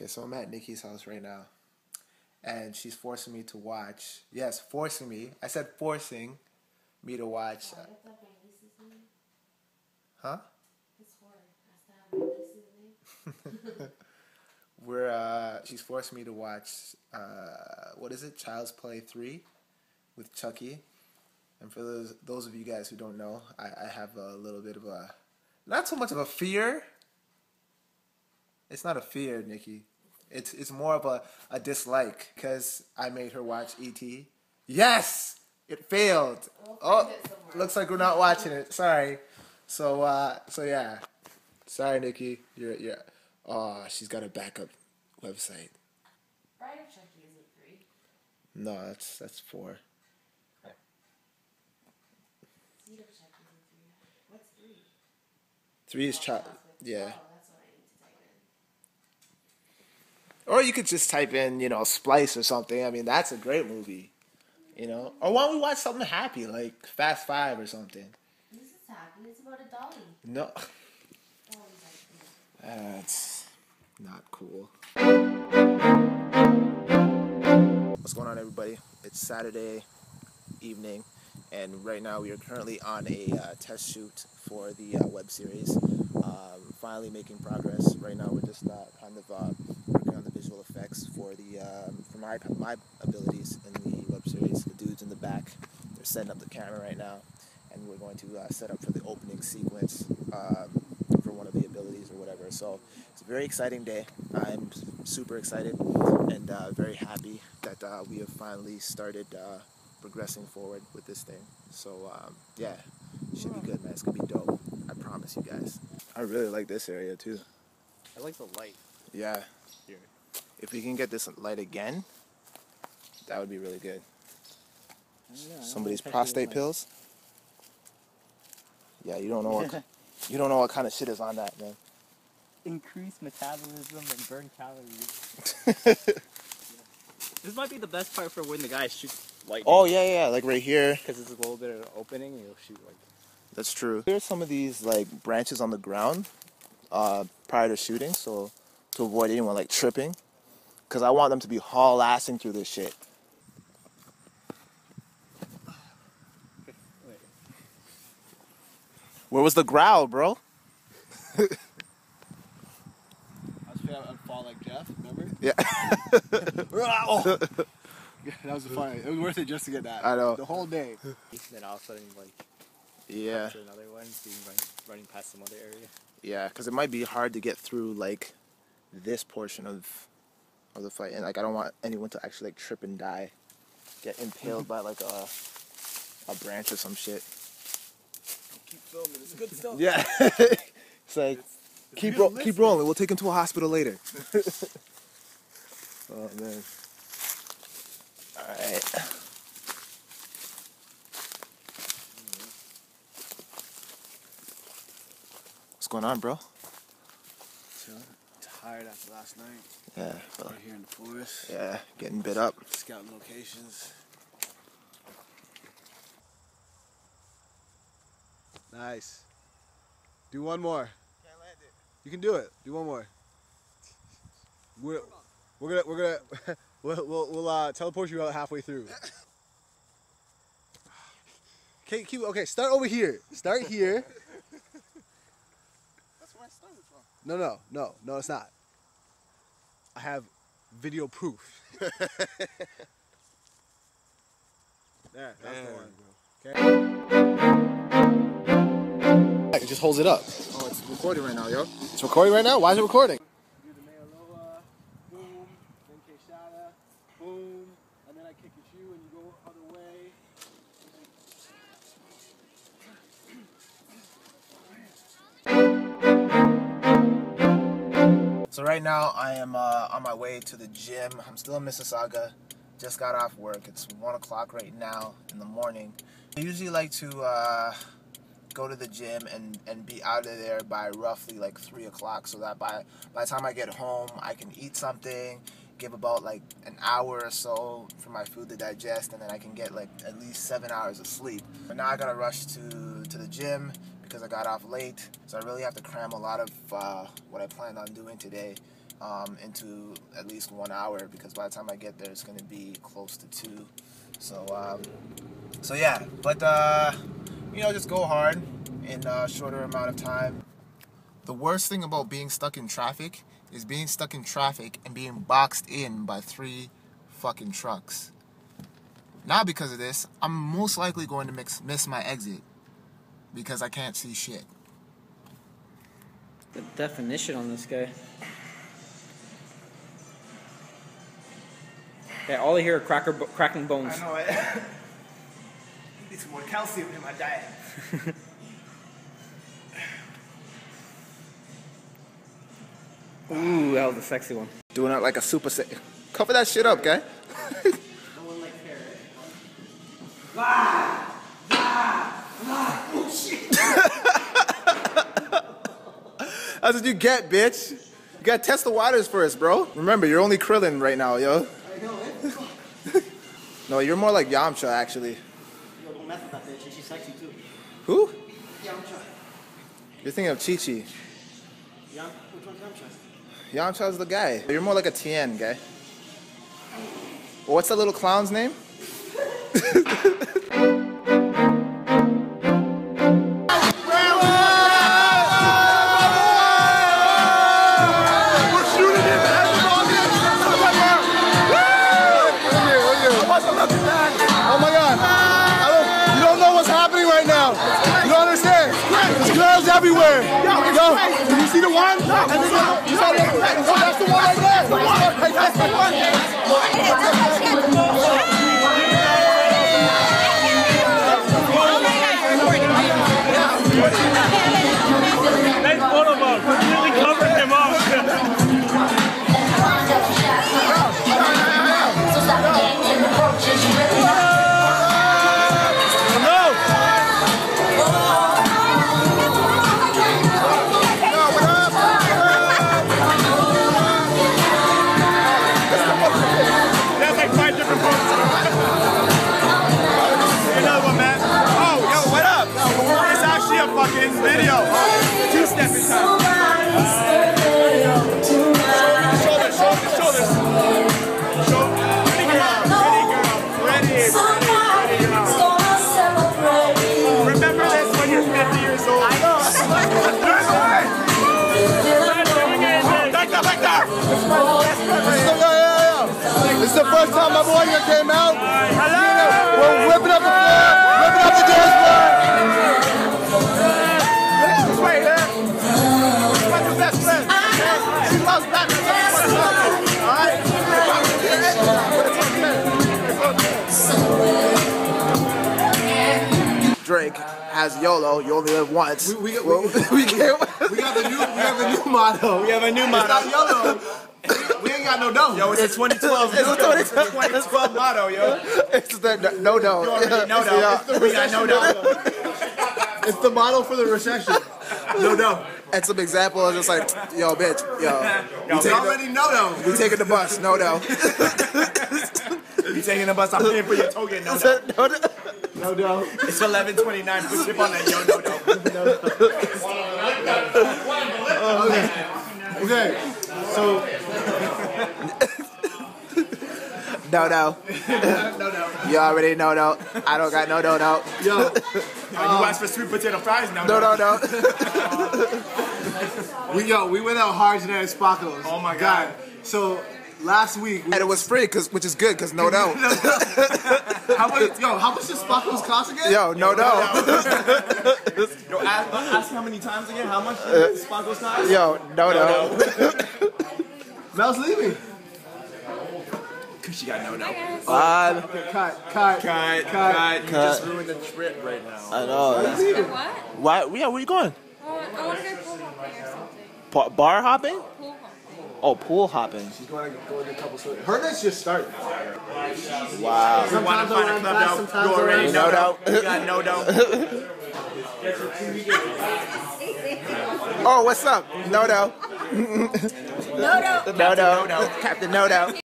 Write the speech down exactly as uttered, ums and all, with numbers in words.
Okay, so I'm at Nikki's house right now, and she's forcing me to watch. Yes, forcing me. I said forcing me to watch. Oh, that's like my niece's name. Huh? It's horrible. I still have my niece's name. We're uh, she's forced me to watch uh, what is it? Child's Play three with Chucky. And for those those of you guys who don't know, I, I have a little bit of a, not so much of a fear. It's not a fear, Nikki. It's it's more of a, a dislike because I made her watch E T. Yes, it failed. Oh, it looks like we're not watching it. Sorry. So uh, so yeah. Sorry, Nikki. You're you're. Oh, she's got a backup website. Bride of Chucky isn't three. No, that's that's four. Yeah. Seed of Chucky isn't three. What's three? Three is child. Yeah. Oh, that's what I need to type in. Or you could just type in, you know, Splice or something. I mean, that's a great movie. You know, or why don't we watch something happy like Fast Five or something? This is happy. It's about a dolly. No. That's uh, not cool. What's going on, everybody? It's Saturday evening, and right now we are currently on a uh, test shoot for the uh, web series. Um, finally making progress. Right now we're just uh, kind of uh, working on the visual effects for the um, for my my abilities in the web series. The dudes in the back, they're setting up the camera right now, and we're going to uh, set up for the opening sequence. Um, one of the abilities or whatever. So it's a very exciting day. I'm super excited and uh, very happy that uh, we have finally started uh, progressing forward with this thing. So um, yeah, it should be good, man. It's gonna be dope. I promise you guys. I really like this area too. I like the light. Yeah. Here. If we can get this light again, that would be really good. Yeah, somebody's prostate pills? Yeah, you don't know what... You don't know what kind of shit is on that, man. Increase metabolism and burn calories. Yeah. This might be the best part for when the guy shoots lightning. Oh, yeah, yeah, like right here. Because it's a little bit of an opening and you'll shoot lightning. That's true. There's some of these, like, branches on the ground uh, prior to shooting, so to avoid anyone, like, tripping. Because I want them to be haul-assing through this shit. Where was the growl, bro? I was afraid I'd fall like Jeff, remember? Yeah. Oh. Yeah, that was funny. It was worth it just to get that. I know. The whole day. And then all of a sudden, like, yeah, after another one, being run, running past some other area. Yeah, because it might be hard to get through, like, this portion of of the fight. And, like, I don't want anyone to actually, like, trip and die. Get impaled by, like, a, a branch or some shit. Keep filming. It's good stuff. Yeah. It's like, it's, it's keep, ro keep rolling. We'll take him to a hospital later. Oh, man. All right. What's going on, bro? Chill. Tired after last night. Yeah. We're here in the forest. Yeah, getting bit up. Scouting locations. Nice. Do one more. Can't land it. You can do it. Do one more. We're we're gonna we're gonna we'll we'll, we'll uh, teleport you out halfway through. Okay, keep okay. Start over here. Start here. That's where I started from. No, no, no, no. It's not. I have video proof. There, that's Man. the one, bro. Okay. It just holds it up. Oh, it's recording right now, yo. It's recording right now? Why is it recording? Do the Mayaloa, boom, then Keshada, boom, and then I kick at you and you go other way. So right now I am uh, on my way to the gym. I'm still in Mississauga. Just got off work. It's one o'clock right now in the morning. I usually like to... Uh, go to the gym and, and be out of there by roughly like three o'clock so that by, by the time I get home, I can eat something, give about like an hour or so for my food to digest, and then I can get like at least seven hours of sleep. But now I gotta rush to, to the gym because I got off late, so I really have to cram a lot of uh, what I planned on doing today um, into at least one hour because by the time I get there, it's going to be close to two. So, um, so yeah, but, uh, you know, just go hard in a shorter amount of time. The worst thing about being stuck in traffic is being stuck in traffic and being boxed in by three fucking trucks. Now because of this, I'm most likely going to mix, miss my exit because I can't see shit. The definition on this guy. Yeah, all I hear are cracker bo cracking bones. I know it. Need some more calcium in my diet. Ooh, that was a sexy one. Doing it like a super se- Cover that shit up, guy. Ah, ah, ah. Oh, shit. That's what you get, bitch. You gotta test the waters first, bro. Remember, you're only Krillin right now, yo. I know, eh? No, you're more like Yamcha, actually. Yo, don't mess with that bitch. She's sexy, too. Who? Yamcha. You're thinking of Chi-Chi. Yam Which one's Yamcha? Yamcha's the guy. You're more like a Tien, guy. Well, what's that little clown's name? Everywhere. Yo, it's yo, did you see the one? No, that's the one. You saw that? Oh, that's the one. That's the one. Hey, that's the one. Nice photo bomb. Completely covered him up. It's the first time my boy here came out. Hello! We're whipping up the floor, whipping up the dance floor. This way, man. She's my best friend. She loves black people. All right? Drake has YOLO, you only live once. We, we, well, we, we, can't. we got the new, we have a new motto. We have a new motto. It's not YOLO. No, no. Yo, it's, it's a twenty twelve. It's a twenty twelve motto, yo. It's the no, no. No, no. It's, yeah. It's the recession. No, no. It's the motto for the recession. No, no. And some example of just like, yo, bitch, yo. yo we we already the, no, no. We taking the bus, no, no. You taking the bus? I'm paying for your token, no, no. No, no. No, no. It's eleven twenty-nine. Put chip on that, yo, no, no. No, no. Okay. Okay. So. No, no. No, no, no. You already know, no. I don't got no, no, no. Yo. No, you asked for sweet potato fries, no, no. No, no, no. we, yo, we went out hard tonight at Spackles. Oh, my God. God. So, last week. We and it was free, cause, which is good, because no, no. No, no. How much, yo, how much does Spackles cost again? Yo, no, yo, no. No. Yo, ask, ask how many times again? How much does Spackles cost? Yo, no, no. No, no. Mel's leaving. She got no no. Uh, okay, cut, cut, cut, cut, cut, cut. You just ruined the trip right now. I know. That's so what? Why? Yeah, where are you going? Uh, I want to go pool hopping or something. Pa bar hopping? Pool hopping. Oh, pool hopping. She's going to go to a couple stores. Her nights just start now. Wow. You want to find a club now? You already no no. You got no no. Oh, what's up? No no. No no. No no. Captain No no.